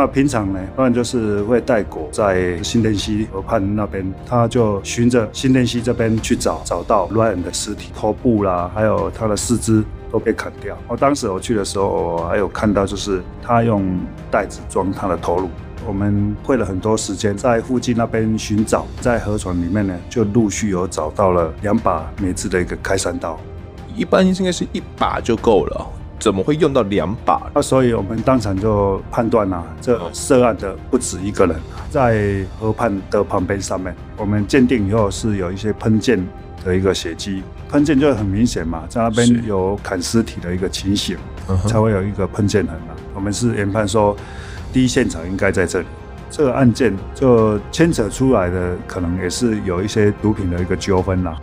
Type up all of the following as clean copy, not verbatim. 那平常呢，当然就是会带狗在新店溪河畔那边，他就循着新店溪这边去找到 Ryan 的尸体，头部啦，还有他的四肢都被砍掉。当时我去的时候，我还有看到就是他用袋子装他的头颅。我们花了很多时间在附近那边寻找，在河床里面呢，就陆续有找到了2把美制的一个开山刀，一般应该是1把就够了。怎么会用到2把？那所以我们当场就判断啊，这涉案的不止一个人，在河畔的旁边上面，我们鉴定以后是有一些喷溅的一个血迹，喷溅就很明显嘛，在那边有砍尸体的一个情形，才会有一个喷溅痕啊。我们是研判说，第一现场应该在这里。这个案件就牵扯出来的，可能也是有一些毒品的一个纠纷啦。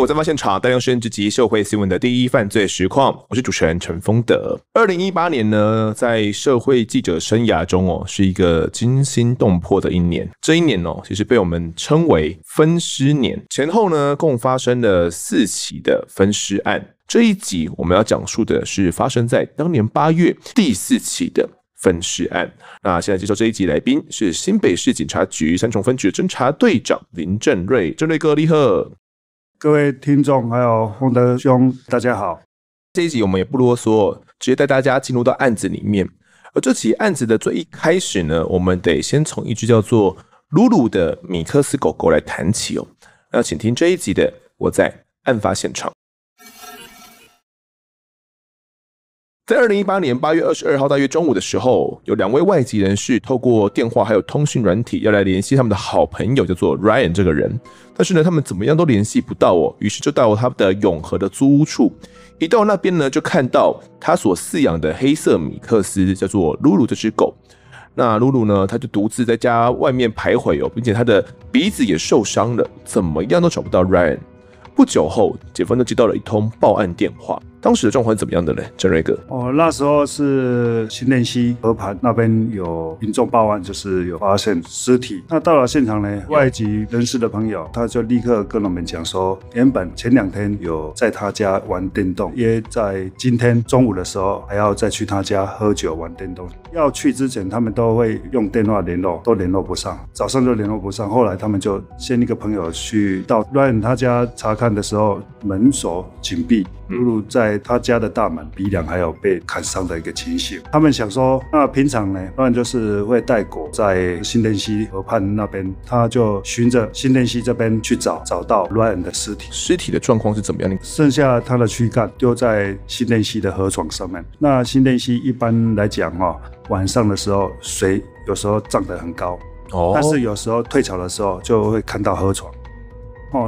我在案发现场，带您收看这集《社会新闻》的第一犯罪实况，我是主持人陈丰德。2018年呢，在社会记者生涯中是一个惊心动魄的一年。这一年其实被我们称为分尸年。前后呢，共发生了4起的分尸案。这一集我们要讲述的是发生在当年8月第4起的分尸案。那现在接受这一集来宾是新北市警察局3重分局的侦查队长林振瑞，振瑞哥，你好。各位听众还有丰德兄，大家好。这一集我们也不啰嗦，直接带大家进入到案子里面。而这起案子的最一开始呢，我们得先从一只叫做鲁鲁的米克斯狗狗来谈起。那请听这一集的我在案发现场。在2018年8月22号大约中午的时候，有2位外籍人士透过电话还有通讯软体要来联系他们的好朋友叫做 Ryan 这个人，但是呢他们怎么样都联系不到于是就到他的永和的租屋处，一到那边呢就看到他所饲养的黑色米克斯叫做露露这只狗。那露露呢，他就独自在家外面徘徊并且他的鼻子也受伤了，怎么样都找不到 Ryan。 不久后，警方就接到了一通报案电话。当时的状况是怎么样的呢，振瑞哥？那时候是新店溪河畔那边有民众报案，就是有发现尸体。那到了现场呢，外籍人士的朋友他就立刻跟我们讲说，原本前2天有在他家玩电动，也在今天中午的时候还要再去他家喝酒玩电动。要去之前他们都会用电话联络，都联络不上，早上就联络不上。后来他们就先一个朋友去到 Ryan 他家查看的时候，门锁紧闭，露露在他家的大门鼻梁还有被砍伤的一个情形。他们想说，那平常呢，当然就是会带狗在新店溪河畔那边，他就循着新店溪这边去找到 Ryan 的尸体。尸体的状况是怎么样？剩下他的躯干丢在新店溪的河床上面。那新店溪一般来讲晚上的时候水有时候涨得很高，但是有时候退潮的时候就会看到河床。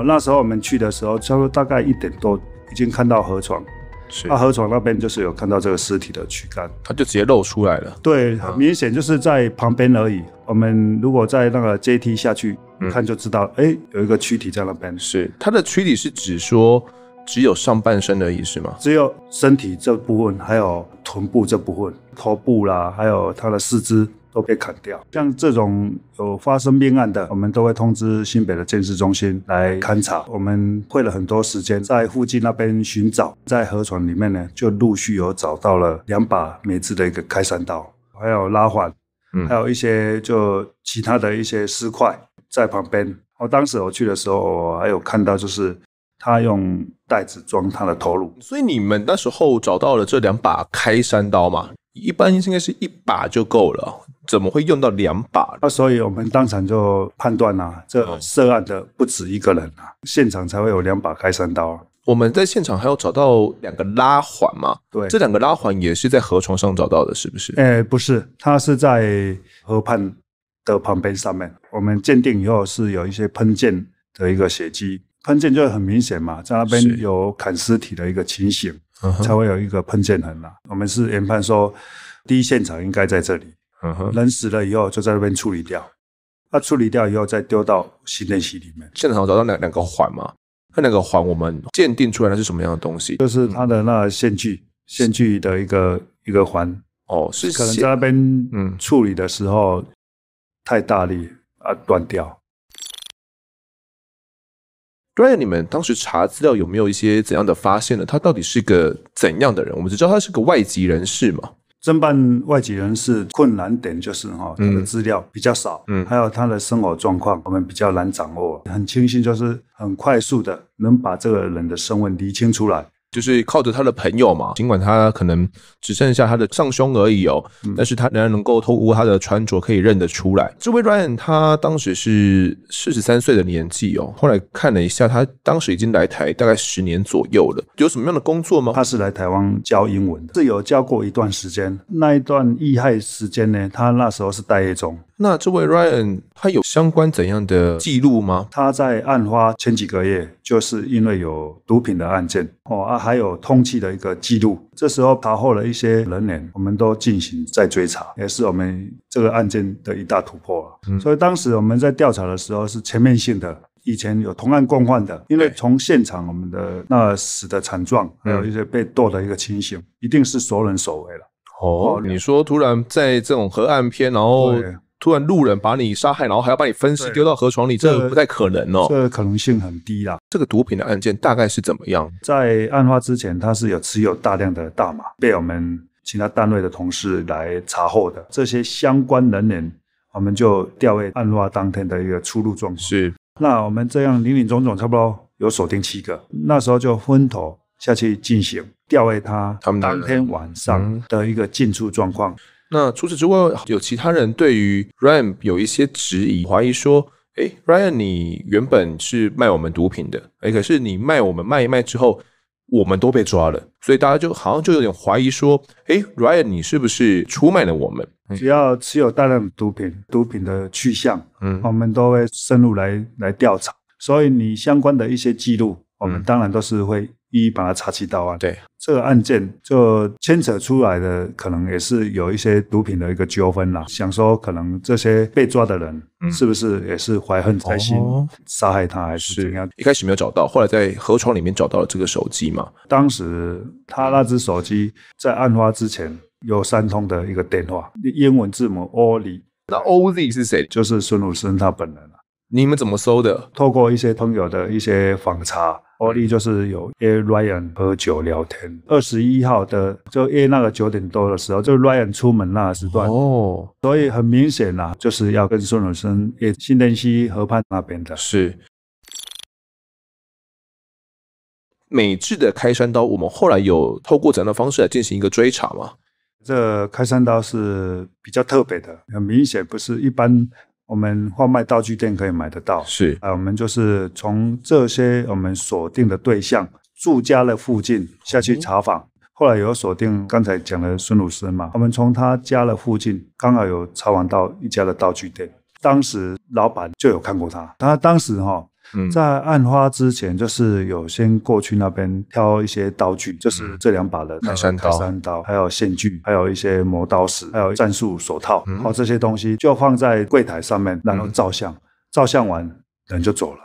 那时候我们去的时候，差不多大概1点多。已经看到河床，那河床那边就是有看到这个尸体的躯干，它就直接露出来了。对，很明显就是在旁边而已。我们如果在那个阶梯下去看就知道，有一个躯体在那边。是，它的躯体是指说只有上半身而已是吗？只有身体这部分，还有臀部这部分，头部啦，还有它的四肢都被砍掉。像这种有发生命案的，我们都会通知新北的鉴识中心来勘查。我们花了很多时间在附近那边寻找，在河床里面呢，就陆续有找到了2把美制的一个开山刀，还有拉环，还有一些就其他的一些尸块在旁边。当时我去的时候，我还有看到就是他用袋子装他的头颅。所以你们那时候找到了这2把开山刀嘛？一般应该是1把就够了，怎么会用到2把？那所以我们当场就判断啊，这涉案的不止一个人啊，现场才会有2把开山刀。我们在现场还有找到2个拉环嘛？对，这2个拉环也是在河床上找到的，是不是？不是，它是在河畔的旁边上面。我们鉴定以后是有一些喷溅的一个血迹，喷溅就很明显嘛，在那边有砍尸体的一个情形。才会有一个喷溅痕。我们是研判说，第一现场应该在这里。人死了以后就在那边处理掉，处理掉以后再丢到新店溪里面。现场找到两个环嘛，那两个环我们鉴定出来的是什么样的东西？就是它的那线锯的一个环。是可能在那边处理的时候太大力断掉。Ryan， 你们当时查资料有没有一些怎样的发现呢？他到底是个怎样的人？我们只知道他是个外籍人士嘛。侦办外籍人士困难点就是他的资料比较少，还有他的生活状况我们比较难掌握。很庆幸就是很快速的能把这个人的身份厘清出来，就是靠着他的朋友嘛，尽管他可能只剩下他的上胸而已哦，但是他仍然能够透过他的穿着可以认得出来。这位 Ryan 他当时是43岁的年纪哦，后来看了一下，他当时已经来台大概10年左右了。有什么样的工作吗？他是来台湾教英文的，是有教过一段时间。那一段疫害时间呢，他那时候是待业中。那这位 Ryan 他有相关怎样的记录吗？他在案发前几个月就是因为有毒品的案件还有通缉的一个记录，这时候查获了一些人脸，我们都进行在追查，也是我们这个案件的一大突破了。所以当时我们在调查的时候是全面性的，以前有同案共犯的，因为从现场我们的那死的惨状，还有一些被剁的一个情形，一定是熟人所为了。哦，你说突然在这种河岸边，然后突然路人把你杀害，然后还要把你分尸丢到河床里，这不太可能哦。这可能性很低啦。这个毒品的案件大概是怎么样？在案发之前，他是有持有大量的大麻，被我们其他单位的同事来查获的。这些相关人员，我们就调为案发当天的一个出入状况。是。那我们这样林林总总，差不多有锁定7个。那时候就分头下去进行调位他们当天晚上的一个进出状况。那除此之外，有其他人对于 Ryan 有一些质疑，怀疑说，Ryan 你原本是卖我们毒品的，可是你卖我们卖一卖之后，我们都被抓了，所以大家就好像就有点怀疑说，Ryan 你是不是出卖了我们？只要持有大量的毒品的去向，我们都会深入来调查，所以你相关的一些记录，我们当然都是会一一把它查起到案。对，这个案件就牵扯出来的，可能也是有一些毒品的一个纠纷啦。想说，可能这些被抓的人是不是也是怀恨在心，杀害他还是怎样？一开始没有找到，后来在河床里面找到了这个手机嘛。当时他那只手机在案发之前有3通的一个电话，英文字母 OZ。那 OZ 是谁？就是孙鲁生他本人啦。你们怎么搜的？透过一些朋友的一些访查，欧丽就是有约 Ryan 喝酒聊天。21号的就约那个9点多的时候，就 Ryan 出门那个时段哦，所以很明显啦，就是要跟孙鲁生约新店溪河畔那边的。是。美制的开山刀，我们后来有透过怎样的方式来进行一个追查吗？这开山刀是比较特别的，很明显不是一般我们贩卖道具店可以买得到。是我们就是从这些我们锁定的对象住家的附近下去查访，后来有锁定刚才讲的孙鲁生嘛，我们从他家的附近刚好有查访到一家的道具店，当时老板就有看过他。他当时在案发之前就是有先过去那边挑一些刀具，就是这2把的开山刀，还有线锯，还有一些磨刀石，还有战术手套，然后这些东西就放在柜台上面，然后照相，照相完人就走了，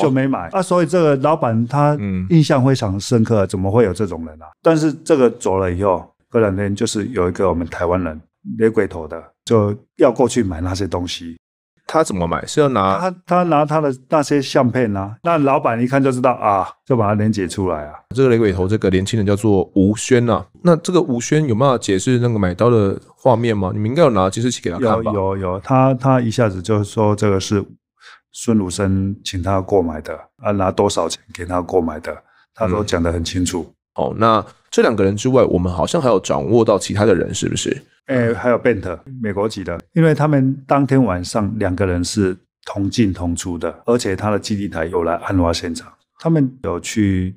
就没买啊。所以这个老板他印象非常深刻，怎么会有这种人啊？但是这个走了以后，隔两天就是有一个我们台湾人雷鬼头的就要过去买那些东西。他怎么买？是要拿他拿他的那些相片啊，那老板一看就知道啊，就把它连结出来啊。这个雷鬼头这个年轻人叫做吴轩啊，那这个吴轩有没有解释那个买刀的画面吗？你们应该有拿监视器给他看吧？有，他一下子就说这个是孙鲁生请他购买的啊，拿多少钱给他购买的，他都讲得很清楚。那这2个人之外，我们好像还有掌握到其他的人，是不是？还有 Bent 美国籍的，因为他们当天晚上2个人是同进同出的，而且他的基地台有来案发现场，他们有去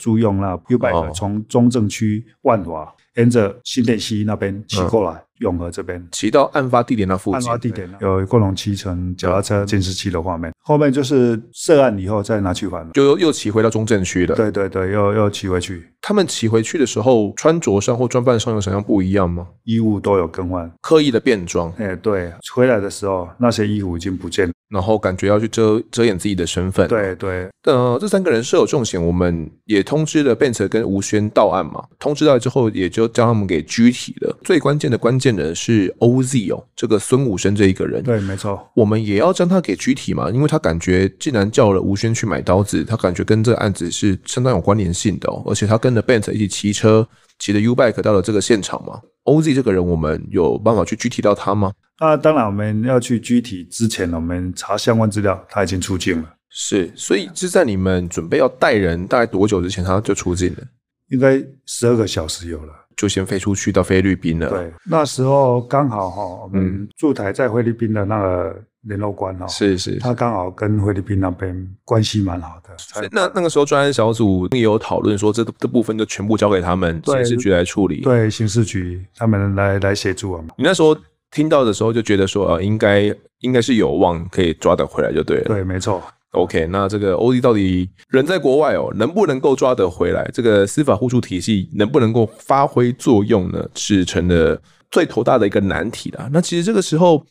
租用那 YouBike 从中正区万华沿着新店溪那边骑过来，永和这边骑到案发地点那附近。案发地点有共同7层脚踏车监视器的画面，后面就是涉案以后再拿去还，就又骑回到中正区了。对对对，又骑回去。他们骑回去的时候，穿着上或装扮上有什么不一样吗？衣物都有更换，刻意的变装。对，回来的时候那些衣服已经不见了。然后感觉要去遮掩自己的身份。对对，这三个人设有重刑，我们也通知了 Bent 跟吴轩到案嘛。通知到之后，也就将他们给拘提了。最关键的关键人是 OZ 哦，这个孙武生这一个人。对，没错，我们也要将他给拘提嘛，因为他感觉竟然叫了吴轩去买刀子，他感觉跟这个案子是相当有关联性的哦。而且他跟着 Bent 一起骑车，骑着 YouBike 到了这个现场嘛。OZ 这个人，我们有办法去拘提到他吗？那当然，我们要去拘提之前，我们查相关资料，他已经出境了。是，所以是在你们准备要带人大概多久之前，他就出境了？应该12个小时有了，就先飞出去到菲律宾了。对，那时候刚好我们驻台在菲律宾的那个联络官是是，他刚好跟菲律宾那边关系蛮好的。所以那个时候专案小组也有讨论说，这部分就全部交给他们刑事局来处理。对，刑事局他们来协助我们。你那时候听到的时候就觉得说，应该是有望可以抓得回来就对了。对，没错。OK， 那这个 OZ 到底人在国外哦，能不能够抓得回来？这个司法互助体系能不能够发挥作用呢？是成了最头大的一个难题啦。那其实这个时候，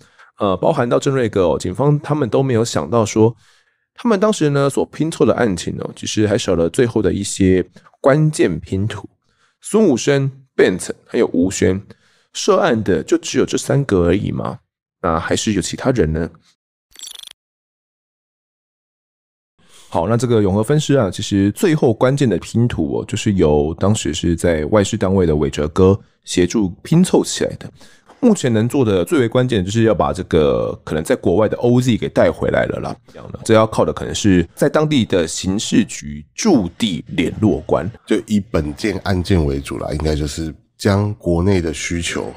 包含到郑瑞哥哦，警方他们都没有想到说，他们当时呢所拼凑的案情哦，其实还少了最后的一些关键拼图。孙武生、Bent 还有吴轩。涉案的就只有这三个而已吗？那还是有其他人呢？好，那这个永和分尸啊，其实最后关键的拼图哦，就是由当时是在外事单位的伟哲哥协助拼凑起来的。目前能做的最为关键就是要把这个可能在国外的 OZ 给带回来了啦。这要靠的可能是在当地的刑事局驻地联络官，就以本件案件为主啦，应该就是将国内的需求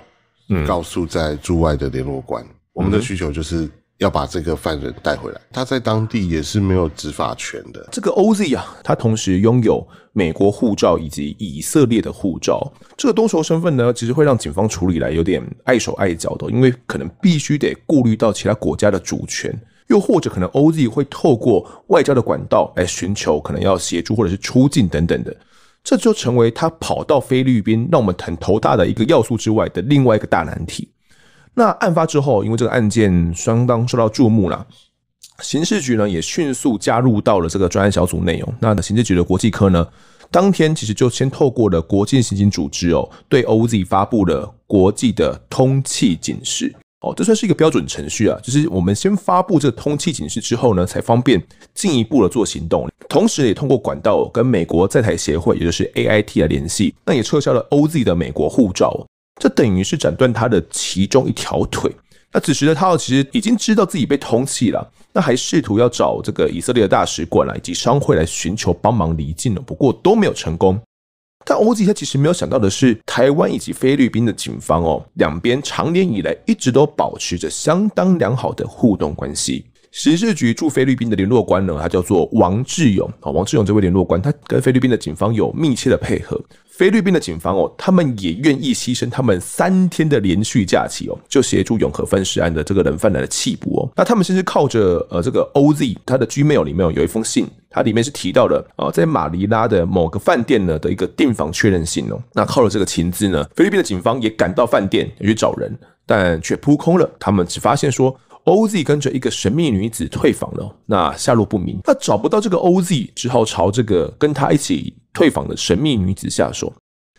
告诉在驻外的联络官，我们的需求就是要把这个犯人带回来，他在当地也是没有执法权的。这个 OZ 啊，他同时拥有美国护照以及以色列的护照，这个多重身份呢，其实会让警方处理来有点碍手碍脚的，因为可能必须得顾虑到其他国家的主权，又或者可能 OZ 会透过外交的管道来寻求可能要协助或者是出境等等的。这就成为他跑到菲律宾让我们很头大的一个要素之外的另外一个大难题。那案发之后，因为这个案件相当受到注目啦，刑事局呢也迅速加入到了这个专案小组内容。那刑事局的国际科呢，当天其实就先透过了国际刑警组织哦，对 OZ 发布了国际的通缉警示。哦，这算是一个标准程序啊，就是我们先发布这个通缉警示之后呢，才方便进一步的做行动。同时也通过管道跟美国在台协会，也就是 AIT 来联系，那也撤销了 OZ 的美国护照，这等于是斩断他的其中一条腿。那此时的他其实已经知道自己被通缉了，那还试图要找这个以色列的大使馆以及商会来寻求帮忙离境了，不过都没有成功。但 OZ 他其实没有想到的是，台湾以及菲律宾的警方哦，两边长年以来一直都保持着相当良好的互动关系。刑事局驻菲律宾的联络官呢，他叫做王志勇。王志勇这位联络官，他跟菲律宾的警方有密切的配合。菲律宾的警方哦，他们也愿意牺牲他们3天的连续假期哦，就协助永和分尸案的这个人犯人的弃捕哦。那他们甚至靠着这个 OZ 他的 Gmail 里面有一封信，它里面是提到了在马尼拉的某个饭店呢的一个订房确认信哦。那靠了这个情资呢，菲律宾的警方也赶到饭店去找人，但却扑空了。他们只发现说，OZ 跟着一个神秘女子退访了，那下落不明。那找不到这个 OZ， 只好朝这个跟他一起退访的神秘女子下手。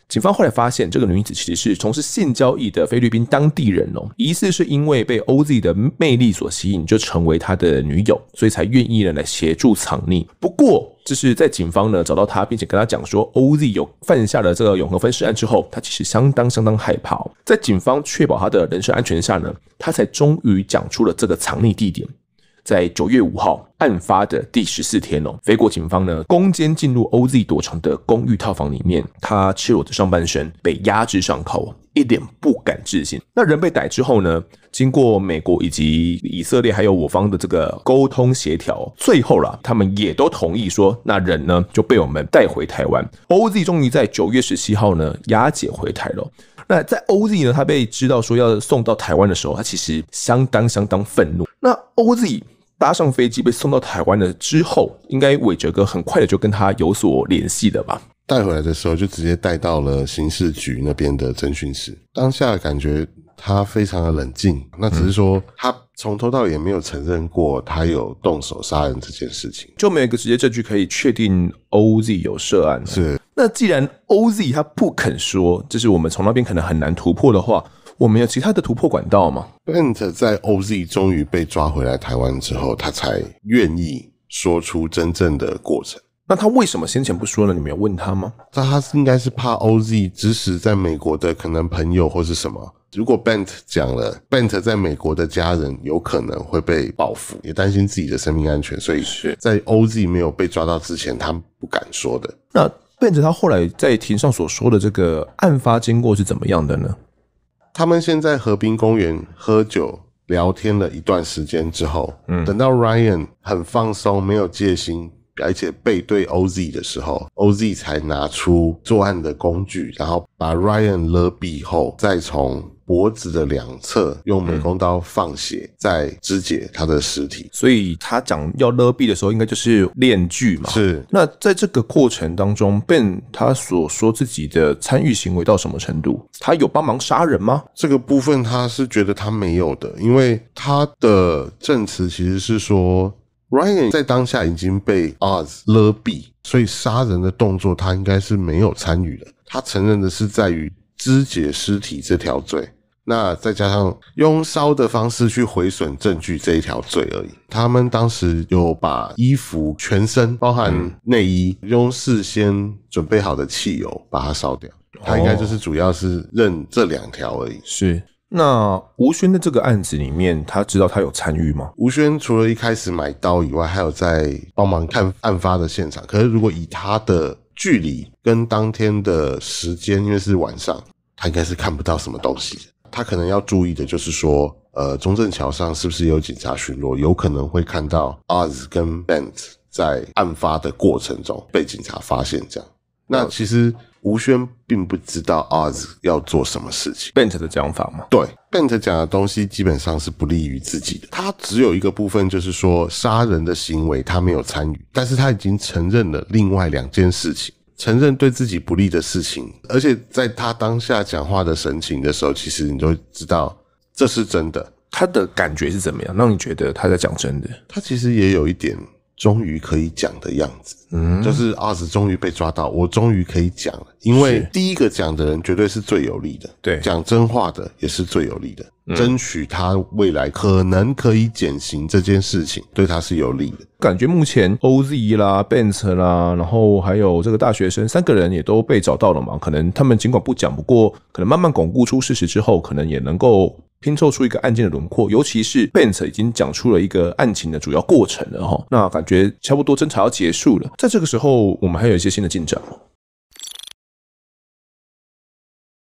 警方后来发现，这个女子其实是从事性交易的菲律宾当地人哦，疑似是因为被 OZ 的魅力所吸引，就成为他的女友，所以才愿意来协助藏匿。不过，就是在警方呢找到他，并且跟他讲说 OZ 有犯下了这个永和分尸案之后，他其实相当害怕哦。在警方确保他的人身安全下呢，他才终于讲出了这个藏匿地点。在9月5号案发的第14天哦，菲国警方呢攻坚进入 OZ 躲藏的公寓套房里面，他赤裸着上半身被压制上铐，一脸不敢置信。那人被逮之后呢，经过美国以及以色列还有我方的这个沟通协调，最后啦，他们也都同意说，那人呢就被我们带回台湾。OZ 终于在9月17号呢押解回台了。那在 OZ 呢，他被知道说要送到台湾的时候，他其实相当愤怒。那 OZ 搭上飞机被送到台湾了之后，应该伟哲哥很快的就跟他有所联系了吧？带回来的时候就直接带到了刑事局那边的侦讯室，当下感觉他非常的冷静，那只是说他从头到尾也没有承认过他有动手杀人这件事情，就没有一个直接证据可以确定 OZ 有涉案。是，那既然 OZ 他不肯说，这是我们从那边可能很难突破的话，我们有其他的突破管道吗？ Bent 在 OZ 终于被抓回来台湾之后，他才愿意说出真正的过程。那他为什么先前不说呢？你没有问他吗？他应该是怕 OZ 指使在美国的可能朋友或是什么，如果 Bent 讲了 Bent 在美国的家人有可能会被报复，也担心自己的生命安全，所以在 OZ 没有被抓到之前他不敢说的。那 Bent 他后来在庭上所说的这个案发经过是怎么样的呢？他们先在河滨公园喝酒聊天了一段时间之后，等到 Ryan 很放松没有戒心而且背对 OZ 的时候， OZ 才拿出作案的工具，然后把 Ryan 勒毙后，再从脖子的两侧用美工刀放血，再肢解他的尸体。所以他讲要勒毙的时候应该就是链锯嘛。是。那在这个过程当中， Ben 他所说自己的参与行为到什么程度？他有帮忙杀人吗？这个部分他是觉得他没有的，因为他的证词其实是说Ryan 在当下已经被 Oz 勒毙，所以杀人的动作他应该是没有参与的。他承认的是在于肢解尸体这条罪，那再加上用烧的方式去毁损证据这一条罪而已。他们当时有把衣服全身包含内衣用事先准备好的汽油把它烧掉，他应该就是主要是认这两条而已。是。那吴轩的这个案子里面，他知道他有参与吗？吴轩除了一开始买刀以外，还有在帮忙看案发的现场。可是如果以他的距离跟当天的时间，因为是晚上，他应该是看不到什么东西的。他可能要注意的就是说，中正桥上是不是有警察巡逻，有可能会看到 Oz 跟 Bent 在案发的过程中被警察发现这样。那其实吴轩并不知道 Oz 要做什么事情。 Bent 的讲法吗？对， Bent 讲的东西基本上是不利于自己的。他只有一个部分就是说杀人的行为他没有参与，但是他已经承认了另外两件事情，承认对自己不利的事情，而且在他当下讲话的神情的时候，其实你就知道这是真的。他的感觉是怎么样让你觉得他在讲真的？他其实也有一点终于可以讲的样子，就是 Oz 终于被抓到，我终于可以讲了。因为第一个讲的人绝对是最有利的，对，讲真话的也是最有利的，争取他未来可能可以减刑这件事情对他是有利的。感觉目前 OZ 啦 Bent 啦，然后还有这个大学生三个人也都被找到了嘛，可能他们尽管不讲，不过可能慢慢巩固出事实之后，可能也能够拼凑出一个案件的轮廓，尤其是 Bent 已经讲出了一个案情的主要过程了齁，那感觉差不多侦查要结束了。在这个时候我们还有一些新的进展。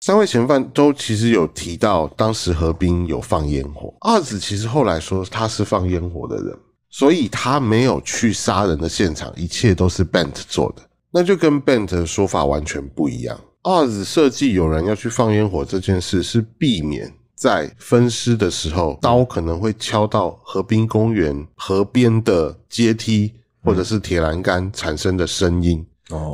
三位嫌犯都其实有提到当时河滨有放烟火，二子其实后来说他是放烟火的人，所以他没有去杀人的现场，一切都是 Bent 做的，那就跟 Bent 的说法完全不一样。二子设计有人要去放烟火这件事是避免在分尸的时候刀可能会敲到河滨公园河边的阶梯或者是铁栏杆产生的声音，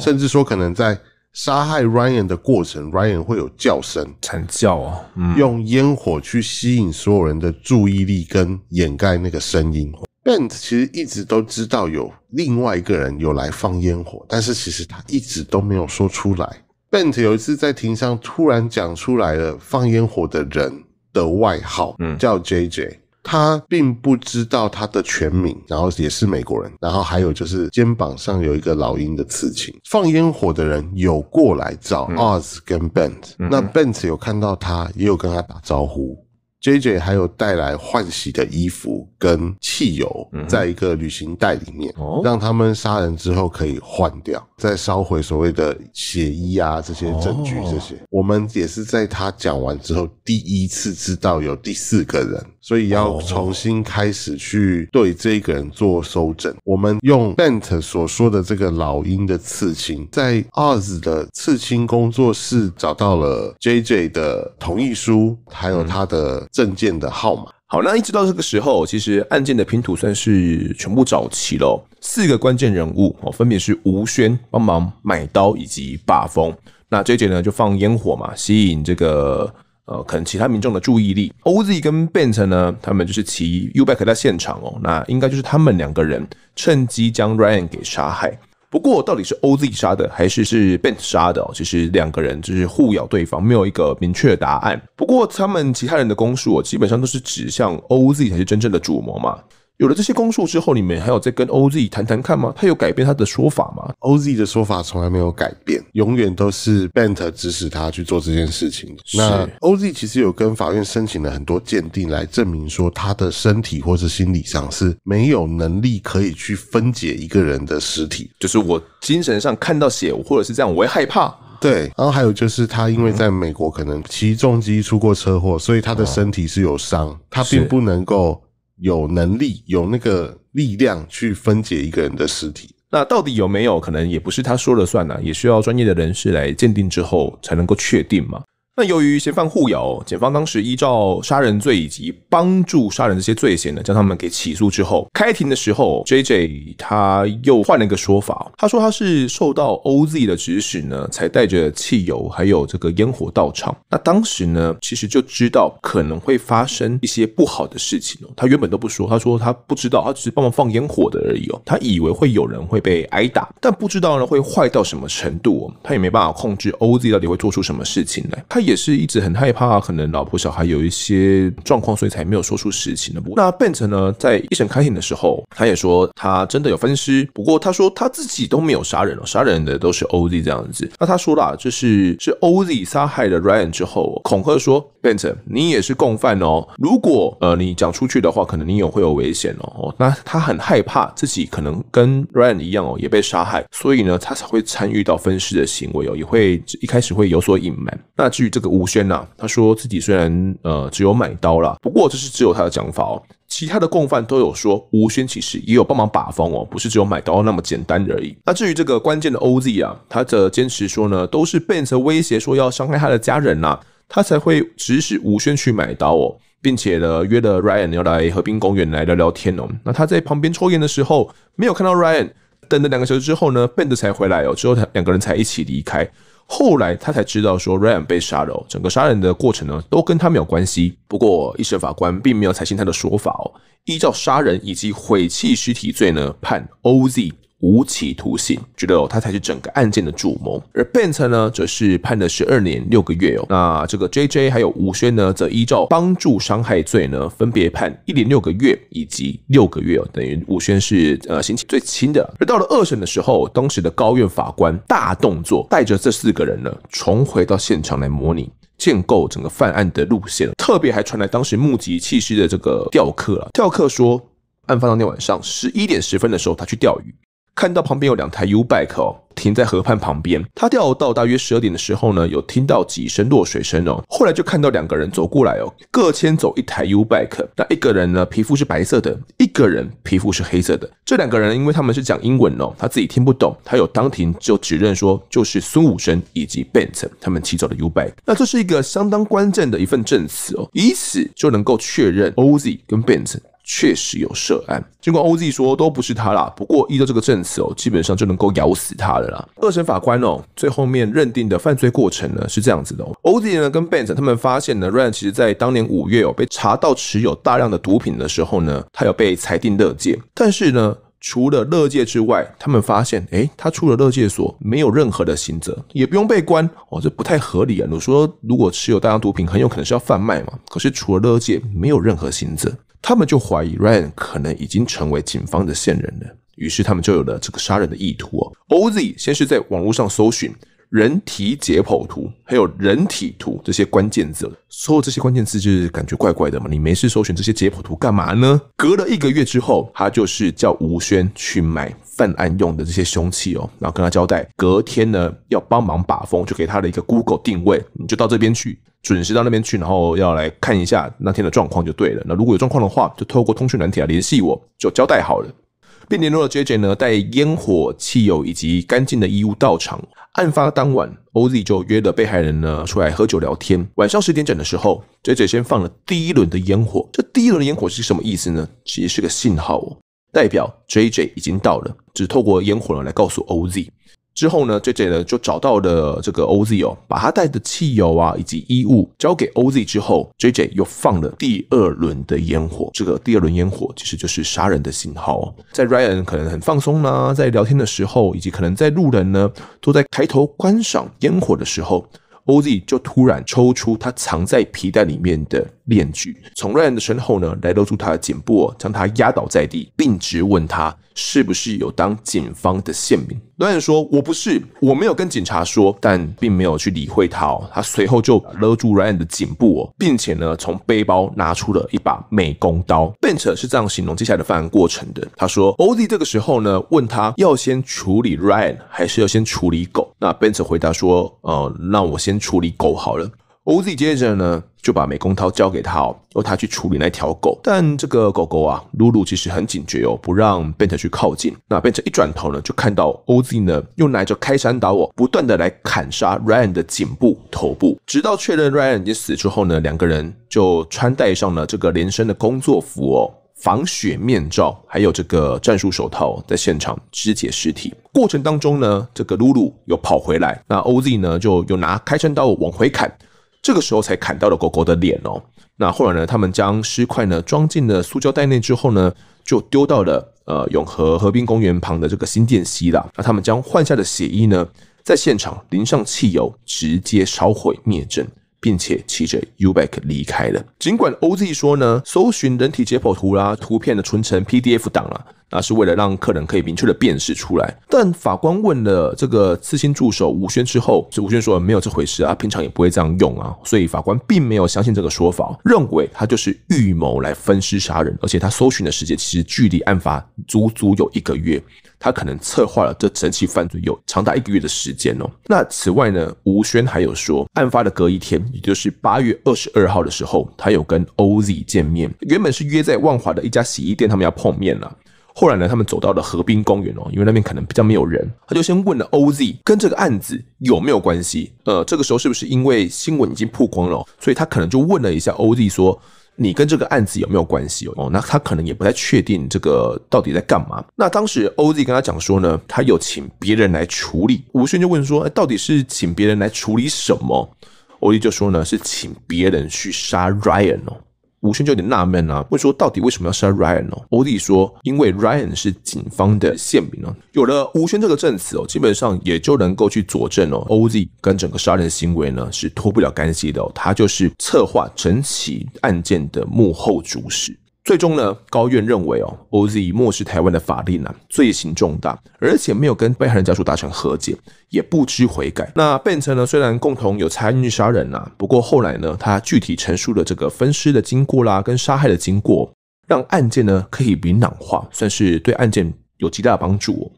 甚至说可能在杀害 Ryan 的过程 Ryan 会有叫声惨叫啊，用烟火去吸引所有人的注意力跟掩盖那个声音。 Bent 其实一直都知道有另外一个人有来放烟火，但是其实他一直都没有说出来。 Bent 有一次在庭上突然讲出来了放烟火的人的外号叫 JJ， 他并不知道他的全名，然后也是美国人，然后还有就是肩膀上有一个老鹰的刺青。放烟火的人有过来找 Oz 跟 Bent， 那 Bent 有看到他也有跟他打招呼，JJ 还有带来换洗的衣服跟汽油在一个旅行袋里面，让他们杀人之后可以换掉，再烧毁所谓的血衣啊这些证据这些。我们也是在他讲完之后第一次知道有第四个人，所以要重新开始去对这个人做搜证。我们用 Bent 所说的这个老鹰的刺青，在 Oz 的刺青工作室找到了 JJ 的同意书还有他的证件的号码。好，那一直到这个时候其实案件的拼图算是全部找齐了。四个关键人物分别是吴轩帮忙买刀以及把风，那 JJ 呢就放烟火嘛，吸引这个可能其他民众的注意力。OZ 跟 Bent 呢，他们就是骑 YouBike 在现场哦，那应该就是他们两个人趁机将 Ryan 给杀害。不过到底是 OZ 杀的还是 Bent 杀的哦，其实两个人就是互咬对方，没有一个明确的答案。不过他们其他人的供述哦，基本上都是指向 OZ 才是真正的主谋嘛。有了这些供述之后，你们还有在跟 OZ 谈谈看吗？他有改变他的说法吗？ OZ 的说法从来没有改变，永远都是 Bent 指使他去做这件事情。那 OZ 其实有跟法院申请了很多鉴定来证明说他的身体或是心理上是没有能力可以去分解一个人的尸体，就是我精神上看到血或者是这样我会害怕。对，然后还有就是他因为在美国可能骑重机出过车祸，所以他的身体是有伤，他并不能够有能力有那个力量去分解一个人的尸体。那到底有没有可能也不是他说了算啊，也需要专业的人士来鉴定之后才能够确定嘛。那由于嫌犯互咬，检方当时依照杀人罪以及帮助杀人这些罪嫌呢，将他们给起诉之后，开庭的时候 JJ 他又换了一个说法，他说他是受到 OZ 的指使呢，才带着汽油还有这个烟火到场。那当时呢，其实就知道可能会发生一些不好的事情哦，他原本都不说，他说他不知道，他只是帮忙放烟火的而已哦，他以为会有人会被挨打，但不知道呢会坏到什么程度哦，他也没办法控制 OZ 到底会做出什么事情来，他也是一直很害怕可能老婆小孩有一些状况，所以才没有说出实情的。那 Bent 呢，在一审开庭的时候他也说他真的有分尸，不过他说他自己都没有杀人哦，杀人的都是 OZ 这样子。那他说啦，就是 OZ 杀害了 Ryan 之后恐吓说 Bent 你也是共犯哦，如果你讲出去的话可能你也会有危险哦。那他很害怕自己可能跟 Ryan 一样哦也被杀害，所以呢他才会参与到分尸的行为哦，也会一开始会有所隐瞒。那至于这个吴轩啊，他说自己虽然只有买刀啦，不过这是只有他的讲法哦，其他的共犯都有说吴轩其实也有帮忙把风哦，不是只有买刀那么简单而已。那至于这个关键的 OZ 啊，他的坚持说呢，都是 Bent 威胁说要伤害他的家人啦，他才会指使吴轩去买刀哦，并且呢约了 Ryan 要来河滨公园来聊聊天哦。那他在旁边抽烟的时候没有看到 Ryan， 等了2个小时之后呢 Bent 才回来哦，之后两个人才一起离开。后来他才知道说 Ryan 被杀了哦，整个杀人的过程呢都跟他没有关系。不过一审法官并没有采信他的说法哦，依照杀人以及毁弃尸体罪呢判 OZ 无期徒刑，觉得哦他才是整个案件的主谋。而 Bent 呢则是判了12年6个月哦。那这个 JJ 还有吴轩呢则依照帮助伤害罪呢分别判1年6个月以及6个月哦，等于吴轩是刑期最轻的。而到了2审的时候，当时的高院法官大动作，带着这4个人呢重回到现场来模拟建构整个犯案的路线，特别还传来当时目击弃尸的这个吊客啊，吊客说案发当天晚上11点10分的时候他去钓鱼，看到旁边有2台 YouBike 哦停在河畔旁边，他钓到大约12点的时候呢，有听到几声落水声哦，后来就看到2个人走过来哦，各牵走1台 YouBike， 那一个人呢皮肤是白色的，一个人皮肤是黑色的。这2个人因为他们是讲英文哦，他自己听不懂，他有当庭就指认说就是孙武生以及 Bent 他们骑走的 YouBike。 那这是一个相当关键的一份证词哦，以此就能够确认 OZ 跟 Bent确实有涉案。尽管 OZ 说都不是他啦，不过依照这个证词哦，基本上就能够咬死他了啦。二审法官哦，最后面认定的犯罪过程呢是这样子的哦。OZ 呢跟 Bent 他们发现呢 Ryan 其实在当年5月哦被查到持有大量的毒品的时候呢，他有被裁定勒戒。但是呢除了勒戒之外，他们发现他出了勒戒所没有任何的刑责，也不用被关哦，这不太合理啊。你说如果持有大量毒品很有可能是要贩卖嘛，可是除了勒戒没有任何刑责，他们就怀疑 Ryan 可能已经成为警方的线人了，于是他们就有了这个杀人的意图哦。OZ 先是在网络上搜寻人体解剖图还有人体图这些关键字，搜了这些关键字就是感觉怪怪的嘛，你没事搜寻这些解剖图干嘛呢？隔了1个月之后，他就是叫吴轩去买犯案用的这些凶器哦，然后跟他交代隔天呢要帮忙把风，就给他的一个 Google 定位，你就到这边去，准时到那边去，然后要来看一下那天的状况就对了。那如果有状况的话，就透过通讯软体来联系我，就交代好了。并联络了 JJ 呢带烟火、汽油以及干净的衣物到场。案发当晚 OZ 就约了被害人呢出来喝酒聊天，晚上10点整的时候 JJ 先放了第1轮的烟火。这第1轮的烟火是什么意思呢？其实是个信号哦，代表 JJ 已经到了，只透过烟火呢来告诉 OZ。之后呢 ，JJ 呢就找到了这个 OZ 哦，把他带的汽油啊以及衣物交给 OZ 之后 ，JJ 又放了第二轮的烟火。这个第二轮烟火其实就是杀人的信号哦。在 Ryan 可能很放松啦，在聊天的时候，以及可能在路人呢都在抬头观赏烟火的时候。OZ 就突然抽出他藏在皮带里面的链锯，从 Ryan 的身后呢来勒住他的颈部哦，将他压倒在地，并质问他是不是有当警方的线民。Ryan 说：“我不是，我没有跟警察说。”但并没有去理会他哦。他随后就勒住 Ryan 的颈部哦，并且呢从背包拿出了一把美工刀。Bent 是这样形容接下来的犯案过程的。他说 ：“OZ 这个时候呢问他要先处理 Ryan 还是要先处理狗？”那 Bent 回答说：“那我先处理狗好了。” OZ 接着呢就把美工刀交给他哦，由他去处理那条狗。但这个狗狗啊，露露其实很警觉哦，不让 Bent 去靠近。那 Bent 一转头呢，就看到 OZ 呢又拿着开山刀哦，不断的来砍杀 Ryan 的颈部、头部，直到确认 Ryan 已经死之后呢，两个人就穿戴上了这个连身的工作服哦。防血面罩还有这个战术手套在现场肢解尸体过程当中呢，这个露露又跑回来，那 OZ 呢就有拿开山刀往回砍，这个时候才砍到了狗狗的脸哦。那后来呢，他们将尸块呢装进了塑胶袋内之后呢，就丢到了永和河滨公园旁的这个新店溪啦。那他们将换下的血衣呢，在现场淋上汽油，直接烧毁灭证。并且骑着 YouBike 离开了。尽管 OZ 说呢，搜寻人体解剖图啦、图片的存成 PDF 档啦，那是为了让客人可以明确的辨识出来。但法官问了这个刺青助手吴轩之后，是吴轩说没有这回事啊，平常也不会这样用啊，所以法官并没有相信这个说法，认为他就是预谋来分尸杀人，而且他搜寻的时间其实距离案发足足有1个月。他可能策划了这整起犯罪有长达1个月的时间哦。那此外呢，吴轩还有说，案发的隔一天，也就是8月22号的时候，他有跟 OZ 见面，原本是约在万华的一家洗衣店，他们要碰面了。后来呢，他们走到了河滨公园哦，因为那边可能比较没有人，他就先问了 OZ 跟这个案子有没有关系。这个时候是不是因为新闻已经曝光了哦，所以他可能就问了一下 OZ 说，你跟这个案子有没有关系哦？那他可能也不太确定这个到底在干嘛。那当时 OZ 跟他讲说呢，他有请别人来处理。吴轩就问说，到底是请别人来处理什么？ OZ 就说呢，是请别人去杀 Ryan 哦。吴轩就有点纳闷啊，问说到底为什么要杀 Ryan 哦？ OZ 说，因为 Ryan 是警方的线民哦。有了吴轩这个证词哦，基本上也就能够去佐证哦 ，OZ 跟整个杀人行为呢是脱不了干系的哦，他就是策划整起案件的幕后主使。最终呢，高院认为哦 ，OZ 漠视台湾的法令啊，罪行重大，而且没有跟被害人家属达成和解，也不知悔改。那Bent呢，虽然共同有参与杀人啊，不过后来呢，他具体陈述了这个分尸的经过啦，跟杀害的经过，让案件呢可以明朗化，算是对案件有极大的帮助哦。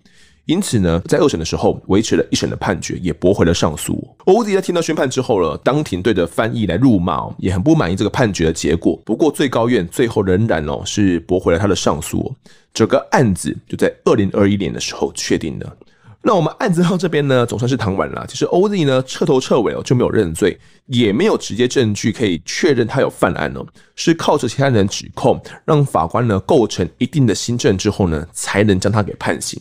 因此呢，在2审的时候维持了1审的判决，也驳回了上诉。OZ 在听到宣判之后了，当庭对着翻译来辱骂哦，也很不满意这个判决的结果。不过最高院最后仍然哦是驳回了他的上诉哦。整个案子就在2021年的时候确定了。那我们案子到这边呢，总算是谈完了。其实 OZ 呢彻头彻尾哦就没有认罪，也没有直接证据可以确认他有犯案哦，是靠着其他人指控，让法官呢构成一定的新证之后呢，才能将他给判刑。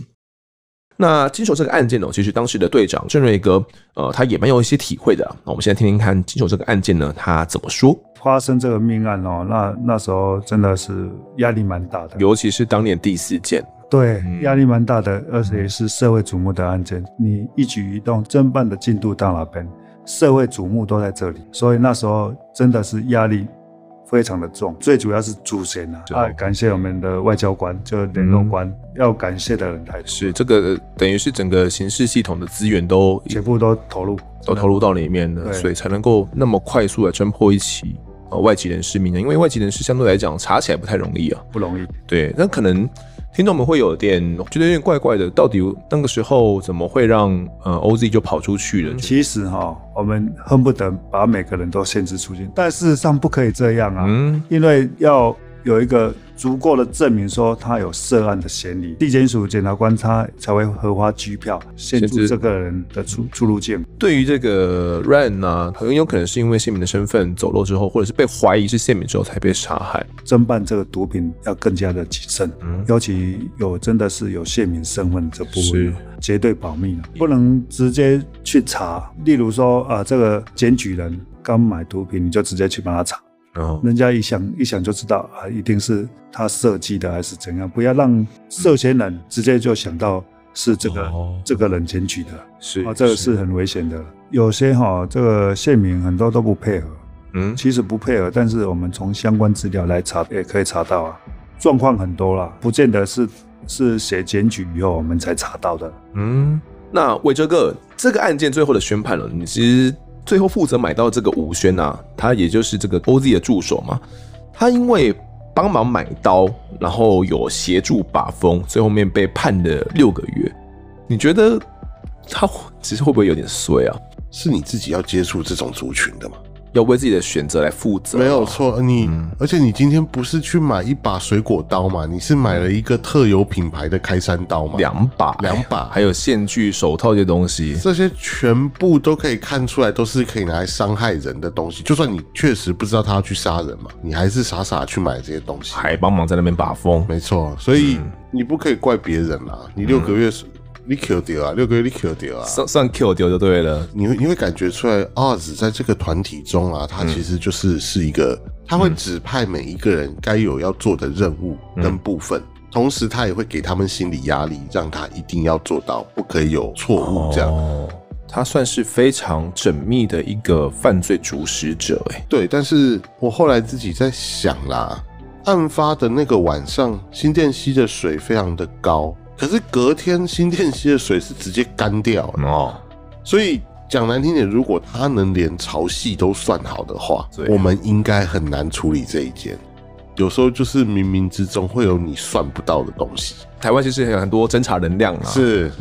那经手这个案件呢，其实当时的队长郑瑞哥，他也蛮有一些体会的。那我们现在听听看经手这个案件呢，他怎么说？发生这个命案哦，那时候真的是压力蛮大的，尤其是当年第4件，对，压力蛮大的，而且也是社会瞩目的案件。你一举一动，侦办的进度到哪边，社会瞩目都在这里，所以那时候真的是压力非常的重，最主要是主嫌啊，感谢我们的外交官，就联络官，要感谢的人太多。是这个等于是整个刑事系统的资源都全部都投入到里面了，所以才能够那么快速的侦破一起外籍人士命案，因为外籍人士相对来讲查起来不太容易啊，不容易。对，但可能听众们会有点觉得有点怪怪的，到底那个时候怎么会让OZ 就跑出去了？其实哈，我们恨不得把每个人都限制出去，但事实上不可以这样啊，因为要有一个足够的证明说他有涉案的嫌疑，地检署检察官他才会核发拘票限制这个人的出入境。对于这个 Ryan 啊，很有可能是因为县民的身份走漏之后，或者是被怀疑是县民之后才被杀害。侦办这个毒品要更加的谨慎，尤其有真的是有县民身份这部分绝对保密了，不能直接去查。例如说啊，这个检举人刚买毒品，你就直接去帮他查。人家一想就知道啊，一定是他设计的还是怎样，不要让涉嫌人直接就想到是这个人检举的，是啊，这个是很危险的。有些哈，这个县民很多都不配合，其实不配合，但是我们从相关资料来查也可以查到啊，状况很多啦，不见得是写检举以后我们才查到的。那伟哲哥，这个案件最后的宣判了，你其实最后负责买到这个吴轩啊，他也就是这个 OZ 的助手嘛，他因为帮忙买刀，然后有协助把风，最后面被判了6个月。你觉得他其实会不会有点衰啊？是你自己要接触这种族群的吗？要为自己的选择来负责，没有错。而且你今天不是去买一把水果刀嘛？你是买了一个特有品牌的开山刀嘛？2把，还有线锯、手套这些东西，这些全部都可以看出来，都是可以拿来伤害人的东西。就算你确实不知道他要去杀人嘛，你还是傻傻去买这些东西，还帮忙在那边把风。没错，所以你不可以怪别人啦。你6个月。你 Q 掉啊，6个月你 Q 掉啊，算 Q 掉就对了。你会感觉出来，OZ在这个团体中啊，他其实就是一个，他会指派每一个人该有要做的任务跟部分，同时他也会给他们心理压力，让他一定要做到，不可以有错误这样。他算是非常缜密的一个犯罪主使者，对，但是我后来自己在想啦，案发的那个晚上，新店溪的水非常的高。可是隔天新店溪的水是直接干掉了所以讲难听点，如果他能连潮汐都算好的话，我们应该很难处理这一件。有时候就是冥冥之中会有你算不到的东西。台湾其实有很多侦查能量啊，是，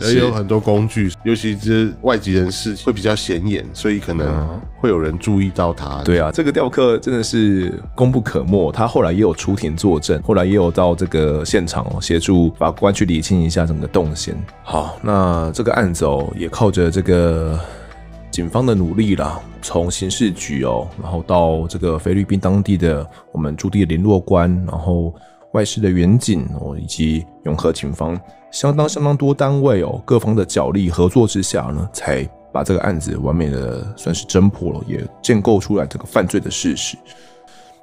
也有很多工具，尤其是外籍人士会比较显眼，所以可能会有人注意到他。对啊，这个吊客真的是功不可没，他后来也有出庭作证，后来也有到这个现场协助法官去理清一下整个动线。好，那这个案子也靠着这个警方的努力啦，从刑事局然后到这个菲律宾当地的我们驻地的联络官，然后外事的远警以及永和警方，相当多单位各方的角力合作之下呢，才把这个案子完美的算是侦破了，也建构出来这个犯罪的事实。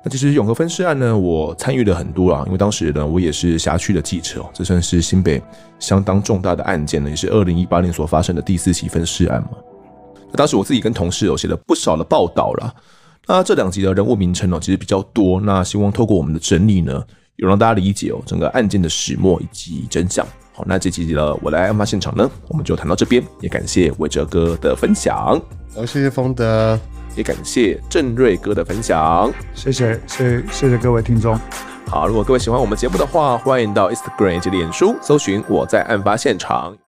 那其实永和分尸案呢，我参与了很多啦，因为当时呢我也是辖区的记者这算是新北相当重大的案件呢，也是2018年所发生的第4起分尸案嘛。当时我自己跟同事写了不少的报道啦，那这2集的人物名称其实比较多，那希望透过我们的整理呢，有让大家理解整个案件的始末以及真相。好，那这集的我来案发现场呢，我们就谈到这边，也感谢伟哲哥的分享，谢谢丰德，也感谢郑瑞哥的分享，谢谢各位听众。好，如果各位喜欢我们节目的话，欢迎到 Instagram 以及脸书搜寻我在案发现场。